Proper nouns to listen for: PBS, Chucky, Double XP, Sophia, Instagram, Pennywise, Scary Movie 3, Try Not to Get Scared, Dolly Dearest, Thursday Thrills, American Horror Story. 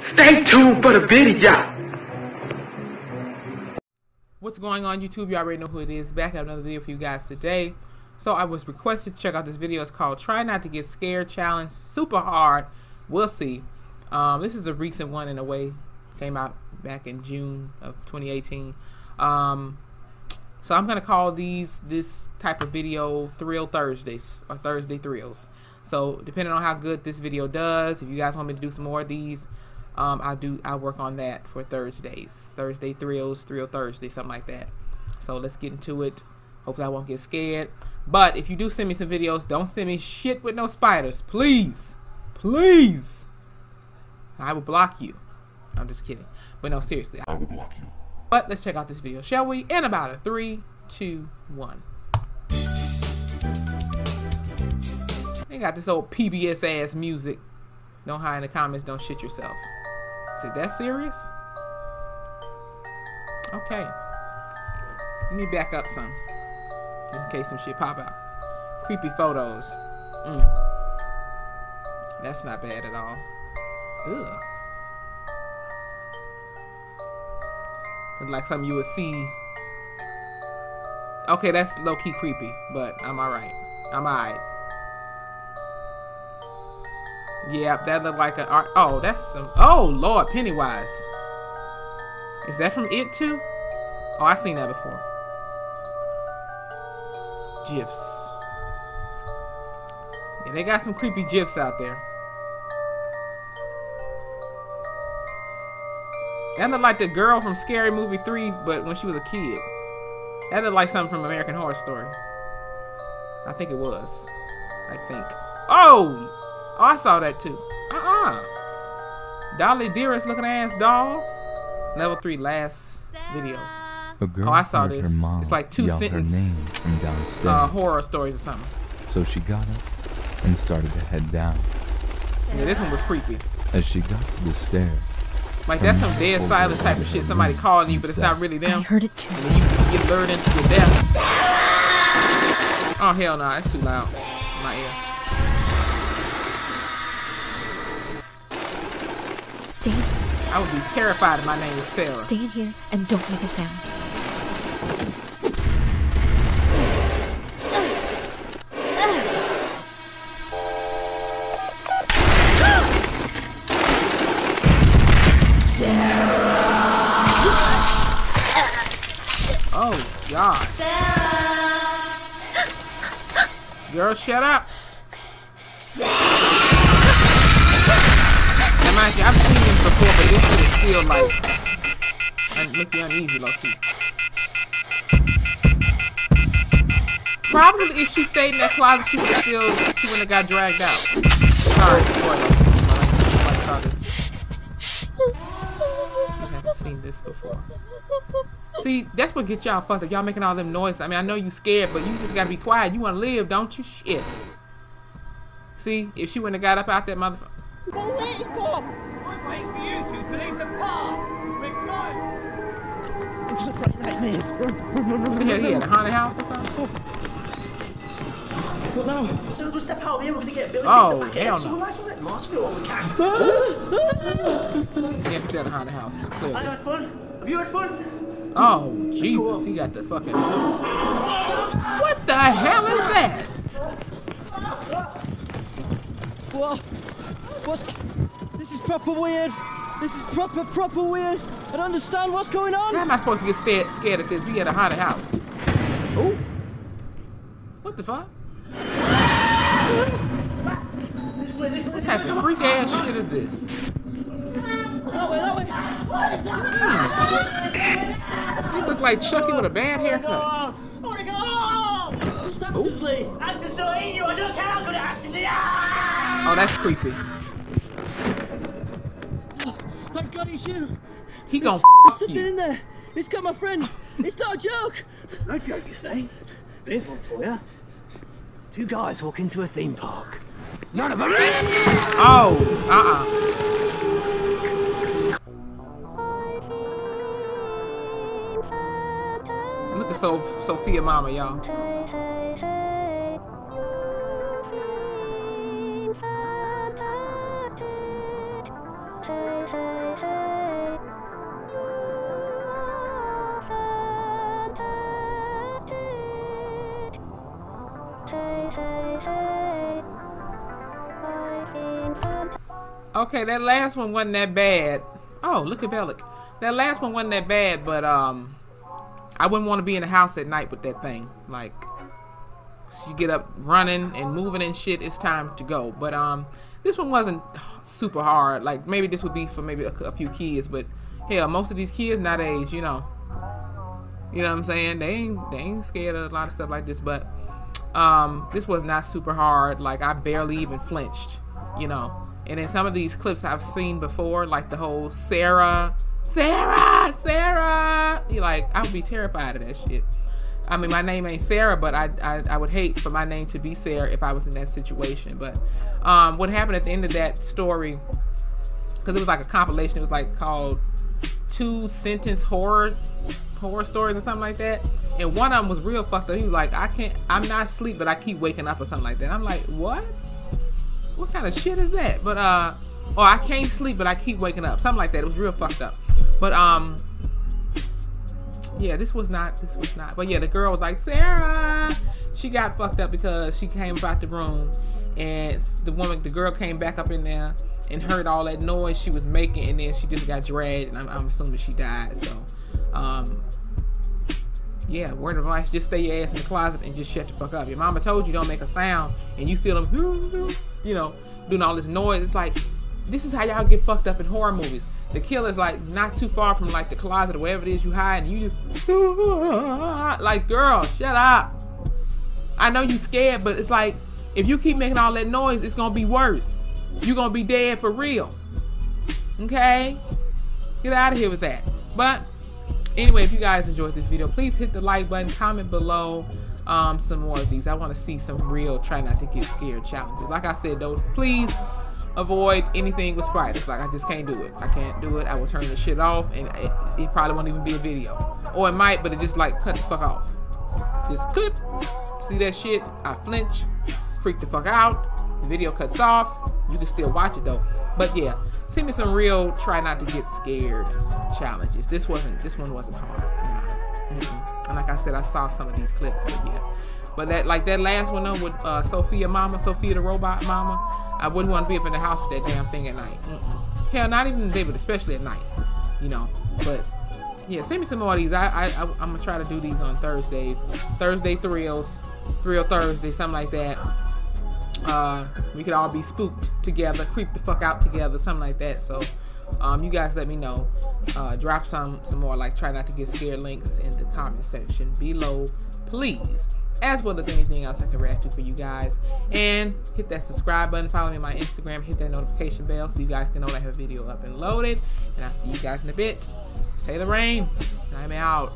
Stay tuned for the video. What's going on, YouTube? You already know who it is. Back at another video for you guys today. So I was requested to check out this video. It's called Try Not to Get Scared Challenge. Super hard. We'll see. This is a recent one in a way. Came out back in June of 2018. So I'm gonna call this type of video Thrill Thursdays or Thursday Thrills. So depending on how good this video does, if you guys want me to do some more of these, I'll work on that for Thursdays. Thursday Thrills, Thrill Thursday, something like that. So let's get into it. Hopefully I won't get scared. But if you do send me some videos, don't send me shit with no spiders. Please. Please. I will block you. I'm just kidding. But no, seriously. I will block you. But let's check out this video, shall we? In about a 3, 2, 1. They got this old PBS ass music. Don't hide in the comments, don't shit yourself. Is it that serious? Okay. Let me back up some. Just in case some shit pop out. Creepy photos. That's not bad at all. Ugh. Like something you would see. Okay, that's low-key creepy, but I'm alright. I'm alright. Yeah, that looked like a... Oh, that's some... Oh, Lord, Pennywise. Is that from It too? Oh, I've seen that before. GIFs. Yeah, they got some creepy GIFs out there. That looked like the girl from Scary Movie 3, but when she was a kid. That looked like something from American Horror Story. I think it was. I think. Oh! Oh, I saw that too. Dolly Dearest looking ass doll. Level 3 last videos. A girl, oh, I saw this. It's like 2 sentence horror stories or something. So she got up and started to head down. Yeah, this one was creepy. As she got to the stairs, like that's some dead silence type of shit. Somebody calling you, but it's not really them. I heard it too. And then you get lured into your death. Oh hell no, that's too loud in my ear. Stay. I would be terrified if my name was Sarah. Stay in here and don't make a sound. Oh, God. Girl, shut up. Now, mind you, I've seen this before, but this shit is still, like, make you uneasy, low-key. Probably if she stayed in that closet, she wouldn't have got dragged out. Sorry, boy, I saw this. I haven't seen this before. See, that's what gets y'all fucked up. Y'all making all them noises. I mean, I know you scared, but you just gotta be quiet. You wanna live, don't you? Shit. See, if she wouldn't have got up out that motherfucker. He had a haunted house or something? Oh, hell no. Yeah, put that in a haunted house, clearly. I had fun. Have you had fun? Oh, Jesus, he got the fucking... What the hell is that? Whoa. What's... This is proper weird. This is proper weird. I don't understand what's going on. How am I supposed to get scared at this? He had a haunted house. Oh. What the fuck? What type of freak ass shit is this? You look like Chucky with a bad haircut. Oh, that's creepy. Thank God it's you. He gonna f*** you. In there. It's got my friend. It's not a joke. No joke, you say? There's one for you. 2 guys walk into a theme park. None of them. Oh, Look at Sophia mama, y'all. Okay, that last one wasn't that bad. Oh, look at Bellic. That last one wasn't that bad, but I wouldn't want to be in the house at night with that thing. Like, you get up running and moving and shit, it's time to go. But this one wasn't super hard. Like, maybe this would be for maybe a few kids, but hell, most of these kids nowadays, you know what I'm saying? They ain't scared of a lot of stuff like this, but this was not super hard. Like, I barely even flinched, you know. And in some of these clips I've seen before, like the whole Sarah, you're like, I would be terrified of that shit. I mean, my name ain't Sarah, but I would hate for my name to be Sarah if I was in that situation. But what happened at the end of that story, because it was like a compilation, it was like called 2-sentence horror stories or something like that, and one of them was real fucked up. He was like, I'm not asleep, but I keep waking up or something like that. I'm like, what kind of shit is that? But or I can't sleep, but I keep waking up, something like that. It was real fucked up. But yeah, this was not. But yeah, the girl was like, Sarah, she got fucked up because she came about the room, and the girl came back up in there and heard all that noise she was making, and then she just got dragged, and I'm assuming she died. So yeah, word of advice, just stay your ass in the closet and just shut the fuck up. Your mama told you don't make a sound, and you still, you know, doing all this noise. It's like, this is how y'all get fucked up in horror movies. The killer's like not too far from like the closet or wherever it is you hide, and you just, like, girl, shut up. I know you scared, but it's like, if you keep making all that noise, it's gonna be worse. You're gonna be dead for real. Okay? Get out of here with that. But anyway, if you guys enjoyed this video, please hit the like button, comment below some more of these. I want to see some real try not to get scared challenges. Like I said though, please avoid anything with spiders. Like, I just can't do it. I can't do it. I will turn this shit off, and it probably won't even be a video. Or it might, but it just like cut the fuck off. Just clip. See that shit? I flinch. Freak the fuck out. The video cuts off. You can still watch it though. But yeah, send me some real try not to get scared challenges. This one wasn't hard. Nah. And like I said, I saw some of these clips, but yeah. But that last one though with Sophia the robot mama, I wouldn't want to be up in the house with that damn thing at night. Hell, not even in the day, but especially at night. You know. But yeah, send me some more of these. I'm gonna try to do these on Thursdays. Thursday Thrills, Thrill Thursday, something like that. We could all be spooked together, creep the fuck out together, something like that. So you guys let me know. Drop some more like try not to get scared links in the comment section below, please, as well as anything else I can react to for you guys. And hit that subscribe button, follow me on my Instagram, hit that notification bell so you guys can know that I have a video up and loaded. And I'll see you guys in a bit. Stay the rain, and I'm out.